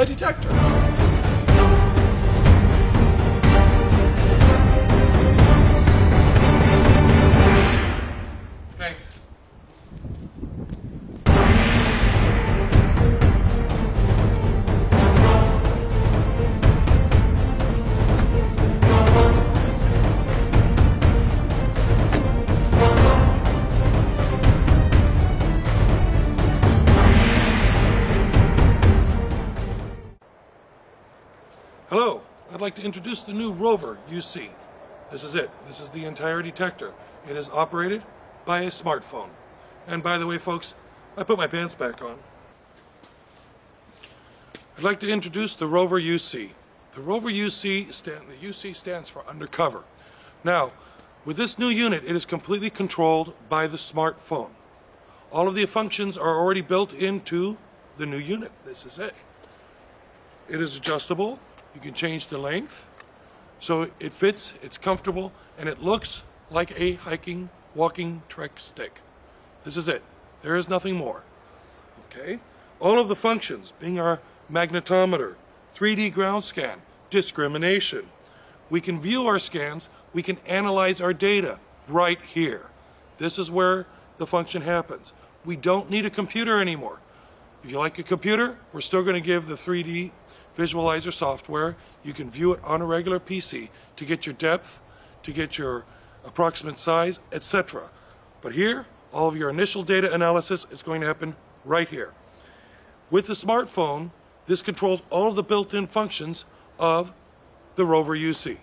a detector. Thanks. Hello, I'd like to introduce the new Rover UC. This is it. This is the entire detector. It is operated by a smartphone. And by the way, folks, I put my pants back on. I'd like to introduce the Rover UC. The Rover UC stands for undercover. Now, with this new unit, it is completely controlled by the smartphone. All of the functions are already built into the new unit. This is it. It is adjustable. You can change the length, so it fits, it's comfortable, and it looks like a hiking, walking trek stick. This is it. There is nothing more. Okay? All of the functions, being our magnetometer, 3D ground scan, discrimination. We can view our scans, we can analyze our data right here. This is where the function happens. We don't need a computer anymore. If you like a computer, we're still going to give the 3D visualizer software. You can view it on a regular PC to get your depth, to get your approximate size, etc. But here, all of your initial data analysis is going to happen right here. With the smartphone, this controls all of the built-in functions of the Rover UC.